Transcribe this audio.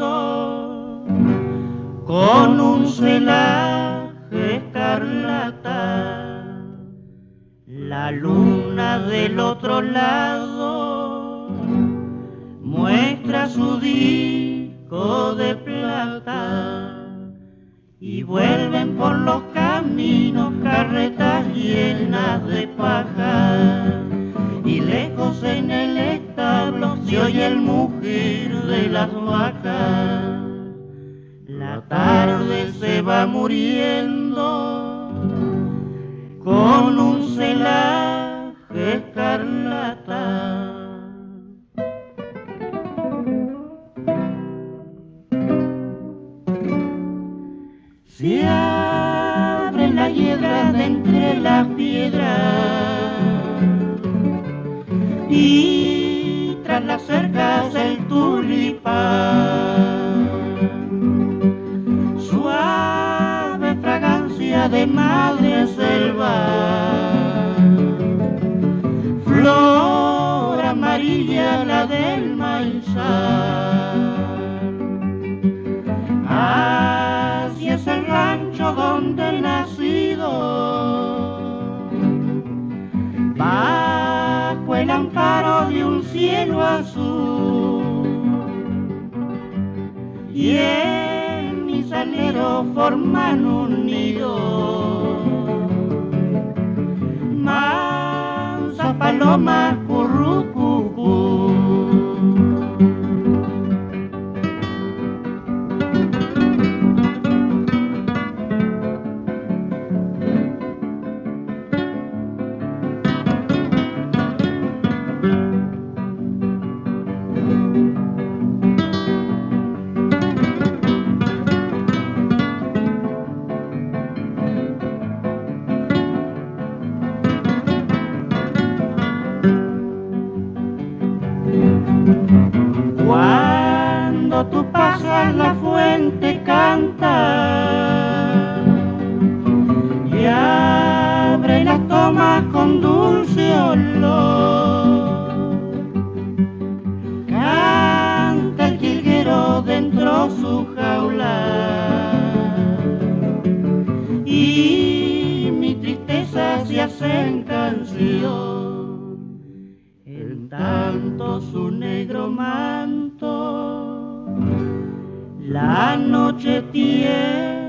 mundo con un celaje escarlata. La luna del otro lado muestra su disco de plata y vuelven por los caminos carretas llenas de paja. Y lejos en el establo se oye el mugir de las vacas. La tarde se va muriendo con un celaje escarlata. Se abren las hiedras de entre las piedras y tras las cercas el tulipán, suave fragancia de madre selva, flor amarilla la del maizal. Así es el rancho donde he nacido, bajo el amparo de un cielo azul, y en mis aleros forman un nido mansa paloma currucucú. Cuando tú pasas la fuente canta y abre las tomas con dulce olor. Canta el jilguero dentro su jaula y mi tristeza se hace en canción. Tanto su negro manto, la noche tiene.